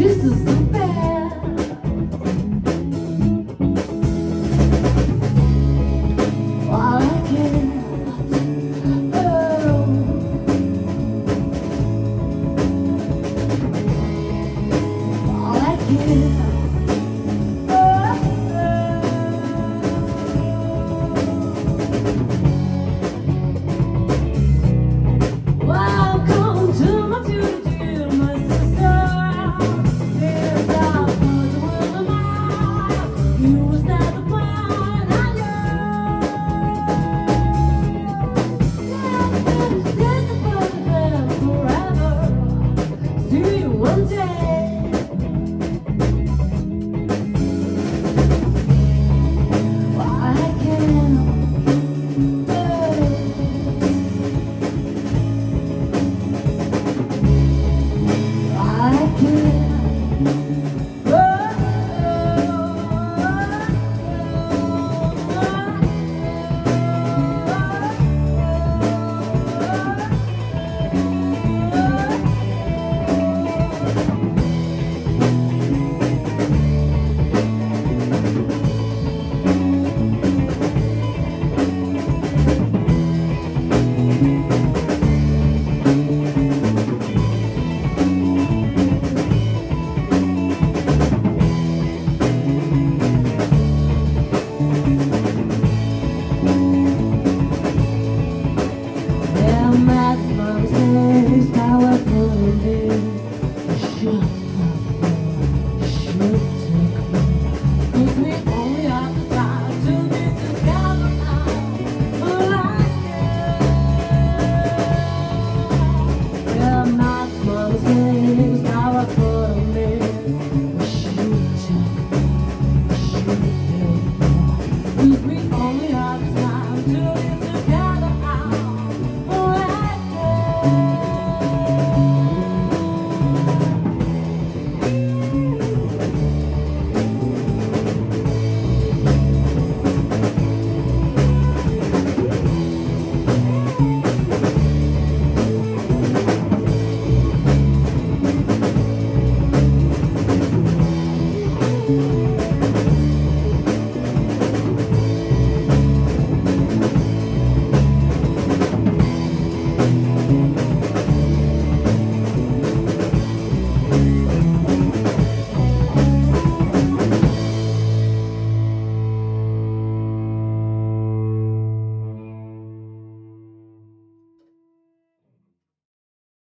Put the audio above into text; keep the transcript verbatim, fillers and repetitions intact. Jesus.